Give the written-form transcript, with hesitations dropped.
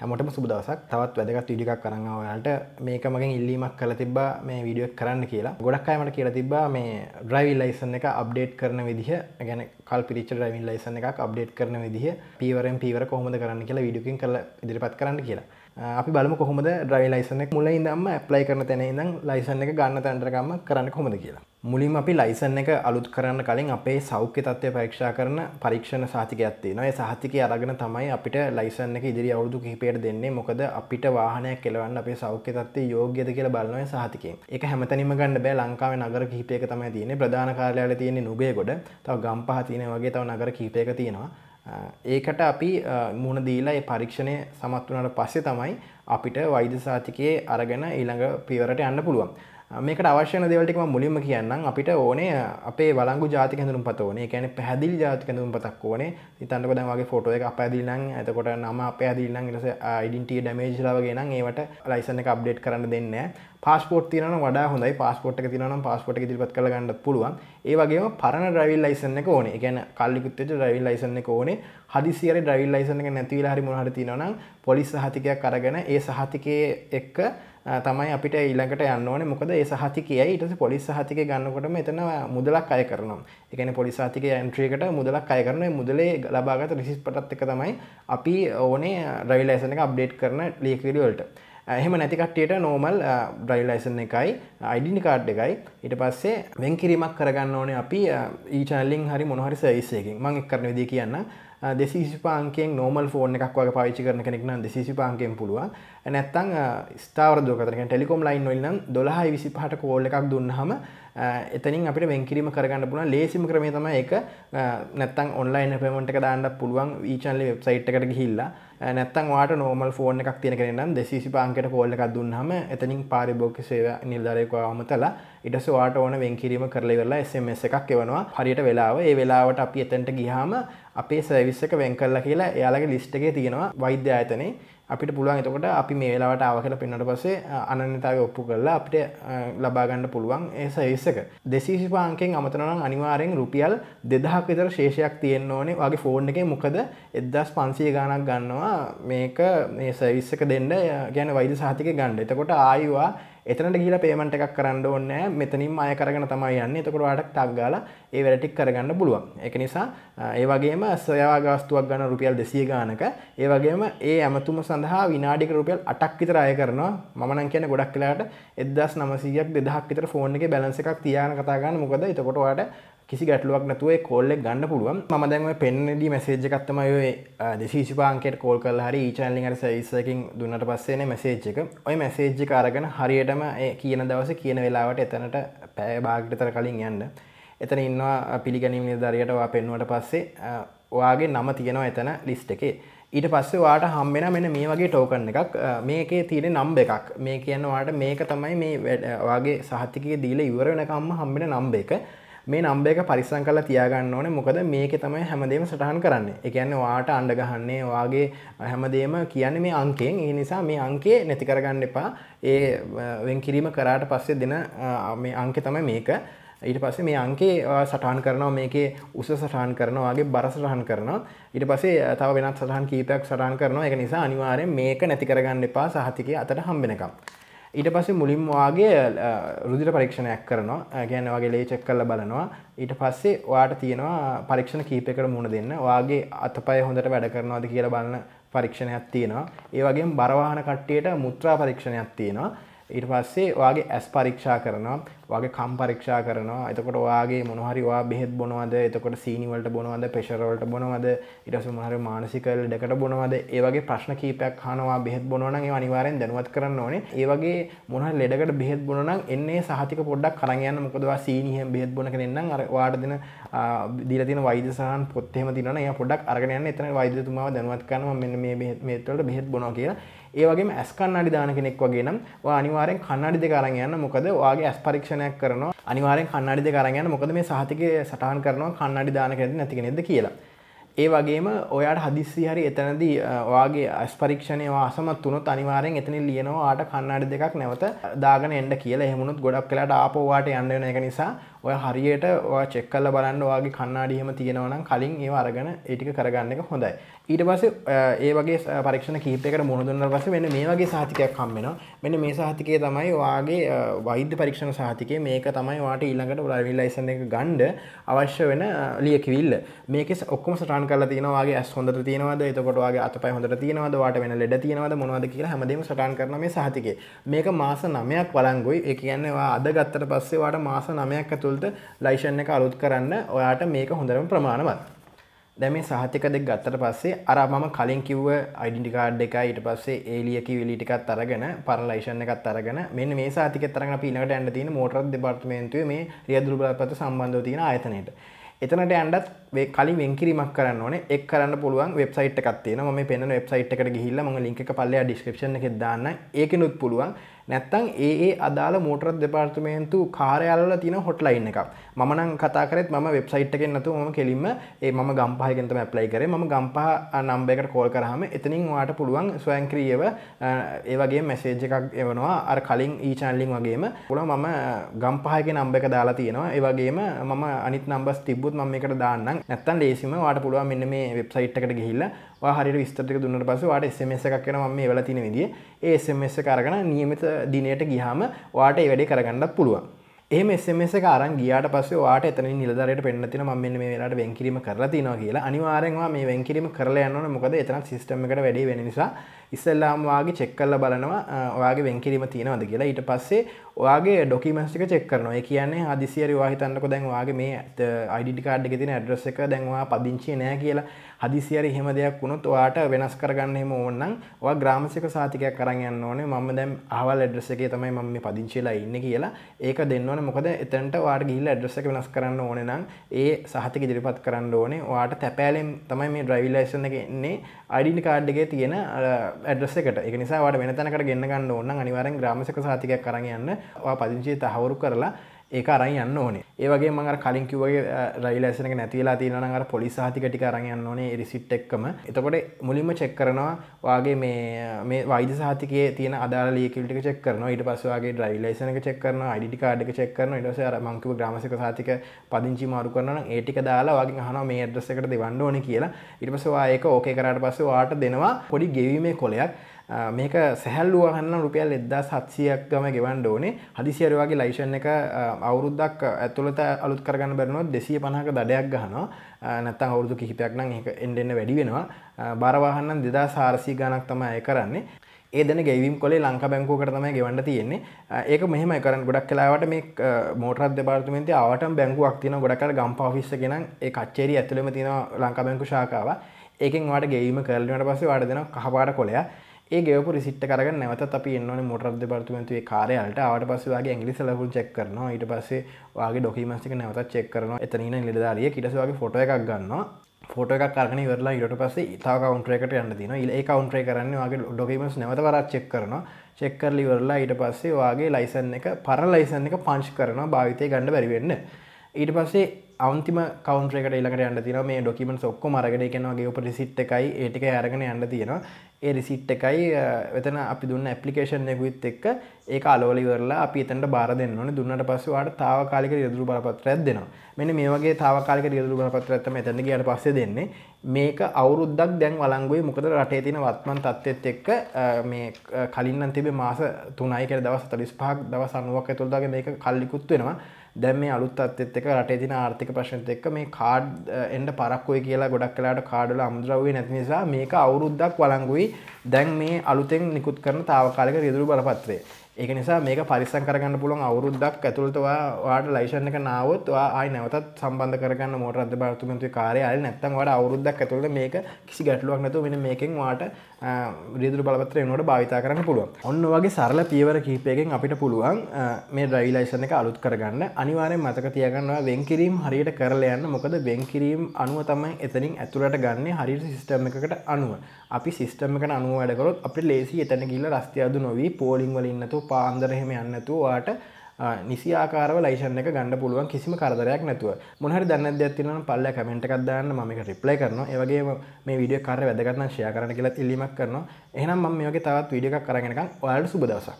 හැමෝටම සුබ දවසක්. තවත් වැදගත් වීඩියෝ එකක් අරන් ආවා ඔයාලට. මේක මගෙන් ඉල්ලීමක් කරලා තිබ්බා මේ වීඩියෝ එක කරන්න කියලා. ගොඩක් අය මට කියලා තිබ්බා මේ ඩ්‍රයිවිං ලයිසන් එක අප්ඩේට් කරන විදිහ, ඒ කියන්නේ කල්පිරිච්ච ඩ්‍රයිවිං ලයිසන් එකක් අප්ඩේට් කරන විදිහ පීවරෙන් පීවර කොහොමද කරන්න කියලා වීඩියෝ එකකින් කරලා ඉදිරිපත් කරන්න කියලා. අපි බලමු කොහොමද ඩ්‍රයිවිං ලයිසන් එක මුලින් ඉඳන්ම ඇප්ලයි කරන තැන ඉඳන් ලයිසන් එක ගන්න තැනටම කරන්න කොහොමද කියලා. මුලින්ම අපි ලයිසන් එක අලුත් කරන්න කලින් අපේ සෞඛ්‍ය තත්ත්වය පරීක්ෂා කරන පරීක්ෂණ සහතිකයක් තියෙනවා. ඒ සහතිකය අරගෙන තමයි අපිට ලයිසන් එක ඉදිරි අවුරුදු කිහිපයක් දෙන්නේ. මොකද අපිට වාහනයක් කෙලවන්න අපේ සෞඛ්‍ය තත්ත්වය යෝග්‍යද කියලා බලනවා ඒ සහතිකයෙන්. ඒක හැමතැනම ගන්න බෑ. ලංකාවේ නගර කිහිපයක තමයි තියෙන්නේ. ප්‍රධාන කාර්යාලය තියෙන්නේ නුගේගොඩ. තව ගම්පහ තියෙනවා වගේ තව නගර කිහිපයක තියෙනවා. ඒකට අපි මුණ දීලා ඒ පරීක්ෂණය සමත් වුණාට පස්සේ තමයි අපිට වෛද්‍ය සහතිකයේ අරගෙන ඊළඟ පියවරට යන්න පුළුවන්. මේකට අවශ්‍ය වෙන දේවල් ටික මම මුලින්ම කියන්නම්. අපිට ඕනේ අපේ වළංගු ජාතික හැඳුනුම්පත ඕනේ. ඒ කියන්නේ පැහැදිලි ජාතික හැඳුනුම්පතක් ඕනේ. හිතන්නකෝ දැන් වගේ ෆොටෝ එක අපැහැදිලි නම්, එතකොට නම අපැහැදිලි නම්, ඊට පස්සේ ඩෙන්ටිටි ඩැමේජ්ලා වගේ නම් ඒවට ලයිසන් එක අප්ඩේට් කරන්න දෙන්නේ නැහැ. පාස්පෝර්ට් තියෙනවා නම් වඩා හොඳයි. පාස්පෝර්ට් එක තියෙනවා නම් පාස්පෝර්ට් එක ඉදිරිපත් කරලා ගන්න පුළුවන්. ඒ වගේම පරණ ඩ්‍රයිවිං ලයිසන් එක ඕනේ. ඒ කියන්නේ කල්ලිකුත් වෙච්ච ඩ්‍රයිවිං ලයිසන් එක ඕනේ. හදිසි හරි ඩ්‍රයිවිං ලයිසන් එක නැති වෙලා හරි මොනවා හරි තියෙනවා නම් පොලිස් සහතිකයක් අරගෙන ඒ සහතිකයේ එක්ක තමයි අපිට ඊළඟට යන්න ඕනේ. මොකද ඒ සහතිකයයි ඊට පස්සේ පොලිස් සහතිකය ගන්නකොටම එතන මුදලක් අය කරනවා. ඒ කියන්නේ පොලිස් සහතිකයේ එන්ට්‍රි එකට මුදලක් අය කරනවා. මේ මුදලේ ලබාගත රිසිට්පතත් එක තමයි අපි ඕනේ ඩ්‍රයිවිං ලයිසන් එක අප්ඩේට් කරන ලියකිරි වලට. එහෙම නැති කට්ටියට normal ඩ්‍රයිවිං ලයිසන් එකයි ඩෙන්ටිටි කාඩ් එකයි ඊට පස්සේ වෙන් කිරීමක් කරගන්න ඕනේ අපි e-channeling හරි මොන හරි සර්විස් එකකින්. මම එක් කරන විදිය කියන්න. 225න් normal phone එකක් වගේ පාවිච්චි කරන කෙනෙක් නම් 225න් පුළුවන්. නැත්තම් ස්ථාවර දුරකථන කියන්නේ ටෙලිකොම් ලයින් වලින් නම් 12:25ට කෝල් එකක් දුන්නාම එතනින් අපිට වෙන් කිරීම කරගන්න පුළුවන්. ලේසිම ක්‍රමය තමයි ඒක. නැත්තම් online payment එක දාන්නත් පුළුවන් e-channel website එකට ගිහිල්ලා. නැත්තම් ඔයාට normal phone එකක් තියෙන කෙනෙක් නම් 225කට කෝල් එකක් දුන්නාම එතනින් පාරිභෝගික සේවා නිලධාරියෙක් වවමතලා ඊට පස්සේ ඔයාට ඕන වෙන් කිරීම කරලා ඉවරලා SMS එකක් එවනවා. හරියට වෙලාව. ඒ වෙලාවට අපි එතනට ගියාම අපේ සර්විස් එක වෙන් කරලා කියලා එයාලගේ ලිස්ට් එකේ තියෙනවා වෛද්‍ය ආයතනේ. අපිට පුළුවන් එතකොට අපි මේ වෙලාවට ආව කියලා පෙන්නනට පස්සේ අනන්‍යතාවය ඔප්පු කරලා අපිට ලබා ගන්න පුළුවන් ඒ සර්විස් එක. 225 අංකයෙන් අමතර නම් අනිවාර්යෙන් රුපියල් 2000ක් විතර ශේෂයක් තියෙන්න ඕනේ ඔයාගේ ෆෝන් එකේ. මොකද 1500 ගාණක් ගන්නවා මේක මේ සර්විස් එක දෙන්න, කියන්නේ වෛද්‍ය සහතිකය ගන්න. එතකොට ආයෙවා එතනට ගිහිලා පේමන්ට් එකක් කරන්න ඕනේ නැහැ. මෙතනින්ම අය කරගෙන තමයි යන්නේ. එතකොට ඔයාලට ටග් ගාලා ඒ වැඩ ටික කරගන්න පුළුවන්. ඒක නිසා ඒ වගේම සේවාගත වස්තුවක් ගන්න රුපියල් 200 ගානක, ඒ වගේම ඒ ඇමතුම සඳහා විනාඩියකට රුපියල් 8ක් විතර අය කරනවා. මම නම් කියන්නේ ගොඩක් වෙලාවට 1900ක් 2000ක් විතර ෆෝන් එකේ බැලන්ස් එකක් තියාගෙන කතා ගන්න. මොකද එතකොට ඔයාලට කිසි ගැටලුවක් නැතුව ඒ කෝල් එක ගන්න පුළුවන්. මම දැන් ඔය පෙන්නේදී මෙසේජ් එකක් තමයි ඔය 225 අංකයට කෝල් කරලා හරි e-channeling හරි සර්විස් එකකින් දුන්නාට පස්සේ එන මෙසේජ් එක. ඔය මෙසේජ් එක අරගෙන හරියටම ඒ කියන දවසේ කියන වෙලාවට එතනට පැය භාගකට විතර කලින් යන්න. එතන ඉන්නවා පිළිගැනීම් නිලධාරියට. ඔයා පෙන්වුවට පස්සේ ඔයාගේ නම තියෙනවා එතන ලිස්ට් එකේ. ඊට පස්සේ ඔයාට හම් වෙන මෙන්න මේ වගේ ටෝකන් එකක්. මේකේ තියෙන නම්බර් එකක්. මේ කියන්නේ ඔයාට මේක තමයි මේ ඔයාගේ සහතිකයේ දීලා ඉවර වෙනකම්ම හම් වෙන නම්බර් එක. මේ නම්බර් එක පරිස්සම් කරලා තියාගන්න ඕනේ. මොකද මේකේ තමයි හැමදේම සටහන් කරන්නේ. ඒ කියන්නේ ඔයාට අඬ ගහන්නේ, ඔයාගේ හැමදේම කියන්නේ මේ අංකයෙන්. ඒ නිසා මේ අංකේ නැති කරගන්න එපා. ඒ වෙන් කිරීම කරාට පස්සේ දෙන මේ අංකේ තමයි මේක. ඊට පස්සේ මේ අංකේ සටහන් කරනවා. මේකේ උස සටහන් කරනවා, ඔයාගේ බර සටහන් කරනවා. ඊට පස්සේ තව වෙනත් සටහන් කීපයක් සටහන් කරනවා. ඒක නිසා අනිවාර්යෙන් මේක නැති කරගන්න එපා සහතිකයේ අතට හම්බෙනකම්. ඊට පස්සේ මුලින්ම ඔයාගේ රුධිර පරීක්ෂණයක් කරනවා. ඒ කියන්නේ ඔයාගේ ලේ චෙක් කරලා බලනවා. ඊට පස්සේ ඔයාට තියෙනවා පරීක්ෂණ කීපයකට මුහුණ දෙන්න. ඔයාගේ අතපය හොඳට වැඩ කරනවද කියලා බලන පරීක්ෂණයක් තියෙනවා. ඒ වගේම බර වාහන කට්ටියට මුත්‍රා පරීක්ෂණයක් තියෙනවා. ඊට පස්සේ ඔයාගේ ඇස් පරීක්ෂා කරනවා, ඔයාගේ කම් පරීක්ෂා කරනවා. එතකොට ඔයාගේ මොන හරි ඔයා බෙහෙත් බොනවද, එතකොට සීනි වලට බොනවද, ප්‍රෙෂර් වලට බොනවද, ඊට පස්සේ මොන හරි මානසික ලෙඩකට බොනවද, ඒ වගේ ප්‍රශ්න කීපයක් අහනවා. බෙහෙත් බොනවා නම් ඒව අනිවාර්යෙන් දැනුවත් කරන්න ඕනේ. ඒ වගේ මොන හරි ලෙඩකට බෙහෙත් බොනවා නම් එන්නේ සහතික පොඩ්ඩක් අරන් යන්න. මොකද ඔයා සීනි හැම බෙහෙත් බොන කෙනෙක් නම් අර ඔයාට දීලා තියෙන වෛද්‍ය සහන් පොත් එහෙම තියෙනවා නම් ඒවා පොඩ්ඩක් අරගෙන යන්න. එතන වෛද්‍යතුමාව දැනුවත් කරනවා මෙන්න මේ බෙහෙත් වලට බෙහෙත් බොනවා කියලා. ඒ වගේම ඇස් කණ්ණාඩි දාන කෙනෙක් වගේ නම් ඔයා අනිවාර්යෙන් කණ්ණාඩි දෙක අරන් යන්න. මොකද ඔයාගේ ඇස් පරීක්ෂා කරනවා. අනිවාර්යෙන් කණ්ණාඩි දෙක අරන් යන්න. මොකද මේ සහතිකේ සටහන් කරනවා කණ්ණාඩි දාන කෙනෙක්ද නැති කෙනෙක්ද කියලා. ඒ වගේම ඔයාට හදිස්සි හරි එතනදී ඔයාගේ ඇස් පරීක්ෂණේ අසමත් වුණොත් අනිවාර්යෙන් එතනින් ලියනවා ඔයාට කණ්ණාඩි දෙකක් නැවත දාගෙන එන්න කියලා. එහෙම වුණොත් ගොඩක් වෙලාට ආපහු ඔයාට යන්න වෙන. ඒක නිසා ඔය හරියට ඔය චෙක් කරලා බලන්න ඔයාගේ කණ්ණාඩි එහෙම තියෙනවා නම් කලින් ඒව අරගෙන ඒ ටික කරගන්න එක හොඳයි. ඊට පස්සේ ඒ වගේ පරීක්ෂණ කීපයකට මුහුණ දුන්නා පස්සේ මෙන්න මේ වගේ සහතිකයක් හම් වෙනවා. මෙන්න මේ සහතිකය තමයි ඔයාගේ වෛද්‍ය පරීක්ෂණ සහතිකය. මේක තමයි ඔයාට ඊළඟට ඩ්‍රයිවිං ලයිසන්ස් එක ගන්න අවශ්‍ය වෙන ලියකිවිල්ල. මේකේ ඔක්කොම සටහන් කරලා තියෙනවා ඔයාගේ ඇස් හොඳට තියෙනවද? එතකොට ඔයාගේ අතපය හොඳට තියෙනවද? ඔයාට වෙන ලෙඩ තියෙනවද? මොනවද කියලා හැමදේම සටහන් කරනවා මේ සහතිකේ. මේක මාස 9ක් වළංගුයි. ඒ කියන්නේ ඔයා අද ගත්තට පස්සේ ඔයාට මාස 9ක් ඇතුළත ලයිසන් එක අලුත් කරන්න ඔයාට මේක හොඳටම ප්‍රමාණවත්. දැන් මේ සහතික දෙක ගත්තට පස්සේ අර මම කලින් කිව්ව ඩෙන්ටි කාඩ් එකයි ඊට පස්සේ ඒලිය කිවිලි ටිකත් අරගෙන පර ලයිසන් එකත් අරගෙන මෙන්න මේ සහතිකෙත් අරගෙන අපි ඊළඟට යන්න තියෙන මෝටර දෙපාර්තමේන්තුවේ මේ රියදුරු බලපත්‍ර සම්බන්ධව තියෙන ආයතනයට. එතනට යන්නත් මේ කලින් වෙන්කිරීමක් කරන්න ඕනේ. ඒක කරන්න පුළුවන් වෙබ්සයිට් එකක් තියෙනවා. මම මේ පෙන්නන වෙබ්සයිට් එකට ගිහිල්ලා මම ලින්ක් එක පල්ලෙහා ඩිස්ක්‍රිප්ෂන් එකේ දාන්නම්. ඒකෙනුත් පුළුවන්. නැත්තම් ඒ අදාළ මෝටර දෙපාර්තමේන්තු කාර්යාලවල තියෙන හොට්ලයින් එකක්. මම නම් කතා කරෙත් මම වෙබ්සයිට් එකෙන් නැතුව මම කෙලින්ම ඒ මම ගම්පහ එකෙන් තමයි ඇප්ලයි කරේ. මම ගම්පහ නම්බර් එකට කෝල් කරාම එතනින් ඔයාට පුළුවන් ස්වයංක්‍රීයව ඒ වගේ මැසේජ් එකක් එවනවා. අර කලින් ඊ-චැනලින් වගේම පුළුවන් මම ගම්පහ එකේ නම්බර් එක දාලා තියෙනවා. ඒ වගේම මම අනිත් නම්බර්ස් තිබ්බොත් මම මේකට දාන්නම්. නැත්තම් ලේසිම ඔයාට පුළුවන් මෙන්න මේ වෙබ්සයිට් එකට ගිහිල්ලා ඔයා හරියට විස්තර ටික දුන්නාට පස්සේ ඔයාට SMS එකක් එනවා. මම මේ වෙලා තියෙන විදිය. ඒ SMS එක අරගෙන නියමිත දිනයට ගියාම ඔයාට ඒ වැඩේ කරගන්නත් පුළුවන්. එහෙම SMS එක අරන් ගියාට පස්සේ ඔයාට එතනින් නිලධාරියට පෙන්නලා තියෙනවා මම මෙන්න මේ වෙලාවට වෙන්කිරීම කරලා තියෙනවා කියලා. අනිවාර්යෙන්ම ඔයා මේ වෙන්කිරීම කරලා යන්න ඕනේ. මොකද එතන සිස්ටම් එකට වැඩි වෙන නිසා ඉස්සෙල්ලාම ඔයාගේ චෙක් කරලා බලනවා ඔයාගේ වෙන්කිරීම තියෙනවද කියලා. ඊට පස්සේ ඔයාගේ ડોකියුමන්ට්ස් ටික චෙක් කරනවා. ඒ කියන්නේ හදිසියේරි ඔයා හිතන්නකෝ දැන් ඔයාගේ මේ ID කාඩ් එකේ තියෙන ඇඩ්‍රස් එක දැන් ඔයා පදිංචියේ නැහැ කියලා. හදිසියේරි එහෙම දෙයක් වුණොත් ඔයාට වෙනස් කරගන්න එහෙම ඕන නම් ඔයා ග්‍රාමසික සහතිකයක් අරන් යන්න ඕනේ. මම දැන් අහවල් ඇඩ්‍රස් එකේ තමයි මම මේ පදිංචියලා ඉන්නේ කියලා. ඒක දෙන්න මොකද එතනට ඔයාට ගිහිල්ලා ඇඩ්‍රස් එක වෙනස් කරන්න ඕනේ නම් ඒ සහතික ඉදිරිපත් කරන්න ඕනේ. ඔයාට තැපෑලෙන් තමයි මේ ඩ්‍රයිවිං ලයිසන්ස් එක එන්නේ ඩෙන්ටි කාඩ් එකේ තියෙන ඇඩ්‍රස් එකට. ඒක නිසා ඔයාට වෙන තැනකට ගෙන්න ගන්න ඕන නම් අනිවාර්යෙන් ග්‍රාමසික සහතිකයක් අරන් යන්න. ඔයා පදිංචිය තහවුරු කරලා ඒක අරන් යන්න ඕනේ. ඒ වගේම මම අර කලින් කිව්වාගේ ඩ්‍රයිවිං ලයිසන්ස් එක නැති වෙලා තියෙනවා නම් අර පොලිස් සහතික ටික අරන් යන්න ඕනේ ඒ රිසිට් එක්කම. එතකොට මුලින්ම චෙක් කරනවා ඔයාගේ මේ වෛද්‍ය සහතිකයේ තියෙන අදාළ ලියකියවිලි ටික චෙක් කරනවා. ඊට පස්සේ ඔයාගේ ඩ්‍රයිවිං ලයිසන්ස් එක චෙක් කරනවා, ඩෙන්ටි කාඩ් එක චෙක් කරනවා. ඊට පස්සේ අර මං කිව්ව ග්‍රාමසික සහතික පදිංචි මාරු කරනවා නම් ඒ ටික දාලා ඔයාගෙන් අහනවා මේ ඇඩ්‍රස් එකට දෙවන්න ඕනේ කියලා. ඊට පස්සේ ඔයා ඒක ඕකේ කරාට පස්සේ ඔයාට දෙනවා පොඩි ගෙවීමේ කොලයක්. මේක සැහැල්ලුව ගන්න රුපියල් 1700ක් ගම ගෙවන්න ඕනේ. හදිසියේරි ඔයාගේ ලයිසන් එක අවුරුද්දක් ඇතුළත අලුත් කරගන්න බැරි වුණොත් 250ක දඩයක් ගහනවා. නැත්තම් අවුරුදු කිහිපයක් නම් ඒක එන්න එන්න වැඩි වෙනවා. බාරවාහන නම් 2400 ගණක් තමයි අය කරන්නේ. ඒ දෙන ගෙවීම් කොලේ ලංකා බැංකුවකට තමයි ගෙවන්න තියෙන්නේ. ඒක මෙහෙමයි කරන්නේ. ගොඩක් වෙලාවට මේ මෝටර් දෙපාර්තමේන්තුවේ ආවටම බැංකුවක් තියෙනවා. ගොඩක් අය ගම්පහ ඔෆිස් එකේ නම් ඒ කච්චේරිය ඇතුළෙම තියෙනවා ලංකා බැංකු ශාඛාව. ඒකෙන් ඔයාලට ගෙවීම කරලා ඊට පස්සේ ඔයාලට දෙනවා කහපාට කොලයක්. ඒ ගෙවපු රිසිට් එක අරගෙන නැවතත් අපි එන්න ඕනේ මෝටර් දෙපාර්තමේන්තුවේ කාර්යාලයට. ආවට පස්සේ ඔයාගේ ඉංග්‍රීසි ලකුණු චෙක් කරනවා. ඊට පස්සේ ඔයාගේ ඩොකියුමන්ට්ස් එක නැවතත් චෙක් කරනවා. එතන ඉන්න නිලධාරියෙක් ඊට පස්සේ ඔයාගේ ෆොටෝ එකක් ගන්නවා. ෆොටෝ එකක් අරගෙන ඉවරලා ඊට පස්සේ තව කවුන්ටර් එකට යන්න දිනවා. ඒ කවුන්ටරේ කරන්නේ ඔයාගේ ඩොකියුමන්ට්ස් නැවත වරක් චෙක් කරනවා. චෙක් කරලා ඉවරලා ඊට පස්සේ ඔයාගේ ලයිසන් එක පර ලයිසන් එක පන්ච් කරනවා. භාවිතේ ගන්න බැරි වෙන්න. ඊට පස්සේ අන්තිම කවුන්ටර් එකට ඊළඟට යන්න තියෙනවා. මේ ඩොකියුමන්ට්ස් ඔක්කොම අරගෙන ඒ කියන්නේ ඔයාගේ රිසිට් එකයි ඒ ටික අරගෙන යන්න තියෙනවා. ඒ රිසිට් එකයි එතන අපි දුන්න ඇප්ලිකේෂන් එකකුත් එක්ක ඒක අලෝල ඉවරලා අපි එතනට බාර දෙන්න ඕනේ. දුන්නාට පස්සේ ඔයාලට తాවකාලික රියදුරු බලපත්‍රයක් දෙනවා. මෙන්න මේ වගේ తాවකාලික රියදුරු බලපත්‍රයක් තමයි එතනට ගියාට පස්සේ දෙන්නේ. මේක අවුරුද්දක් දැන් වළංගුයි. මොකද රටේ තියෙන වර්තමාන තත්ත්වෙත් එක්ක මේ කලින් නම් තිබේ මාස 3යි කියලා දවස් 45ක් දවස් 90ක් ඇතුළත වගේ මේක කල්ලිකුත් වෙනවා. දැන් මේ අලුත් තත්ත්වෙත් එක්ක රටේ තියෙන ආර්ථික ප්‍රශ්නෙත් එක්ක මේ කාඩ් එන්න පරක්කුයි කියලා ගොඩක් වෙලාවට කාඩ් වල අමුද්‍රව්‍ය නැති නිසා මේක අවුරුද්දක් වළංගුයි. දැන් මේ අලුතෙන් නිකුත් කරන తాවකාලික රියදුරු බලපත්‍රය. ඒක නිසා මේක පරිස්සම් කරගන්න පුළුවන්. අවුරුද්දක් ඇතුළත ඔයාට ලයිසන් එක නාවොත් ඔයා ආයි නැවතත් සම්බන්ධ කරගන්න මෝටර අධිකාරිතුමන්ගේ කාර්යාලය. නැත්තම් ඔයාට අවුරුද්දක් ඇතුළත මේක කිසි ගැටලුවක් නැතුව මෙන්න මේකෙන් ඔයාට රියදුරු බලපත්‍රය වෙනුවට භාවිතා කරන්න පුළුවන්. ඔන්න ඔයගේ සරල පියවර කීපයකින් අපිට පුළුවන් මේ ඩ්‍රයිවිං ලයිසන් එක අලුත් කරගන්න. අනිවාර්යෙන් මතක තියාගන්න ඔයා වෙන්කිරීම් හරියට කරලා යන්න. මොකද වෙන්කිරීම් අනුව තමයි එතනින් ඇතුළට ගන්නෙ හරියට සිස්ටම් එකකට අනුව. අපි සිස්ටම් එකට අනුව වැඩ කරොත් අපිට ලේසි එතන ගිහිල්ලා රස්තිය අඩු නොවි පෝලිං වල ඉන්න නැතුව පාන්දර එහෙම යන්න නැතුව ඔයාට නිසි ආකාරව ලයිසන් එක ගන්න පුළුවන් කිසිම කරදරයක් නැතුව. මොන හරි දැන නැද්දයක් තියෙනවා නම් පල්ලෙහා කමෙන්ට් එකක් දාන්න මම ඒක රිප්ලයි කරනවා. ඒ වගේම මේ වීඩියෝ එක කාර්ය වැදගත් නම් ෂෙයා කරන්න කියලා ඉල්ලීමක් කරනවා. එහෙනම් මම මේ වගේ තවත් වීඩියෝ එකක් අරගෙන ගන්න. ඔයාලට සුබ දවසක්.